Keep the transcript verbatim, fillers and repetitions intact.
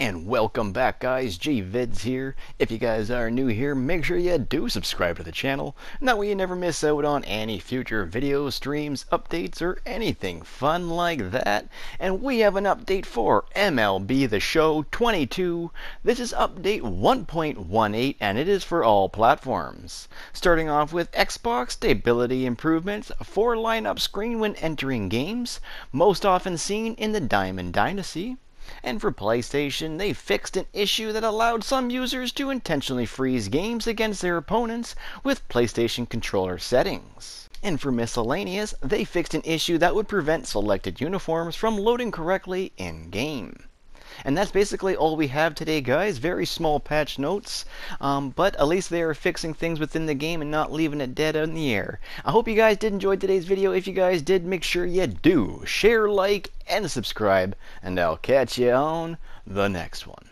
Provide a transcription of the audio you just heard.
And welcome back, guys. Gvids here. If you guys are new here, make sure you do subscribe to the channel, and that way you never miss out on any future videos, streams, updates, or anything fun like that. And we have an update for M L B The Show twenty-two. This is update one point one eight, and it is for all platforms. Starting off with Xbox stability improvements, four lineup screen when entering games, most often seen in the Diamond Dynasty. And for PlayStation, they fixed an issue that allowed some users to intentionally freeze games against their opponents with PlayStation controller settings. And for miscellaneous, they fixed an issue that would prevent selected uniforms from loading correctly in-game. And that's basically all we have today, guys. Very small patch notes, um, but at least they are fixing things within the game and not leaving it dead in the air. I hope you guys did enjoy today's video. If you guys did, make sure you do share, like, and subscribe, and I'll catch you on the next one.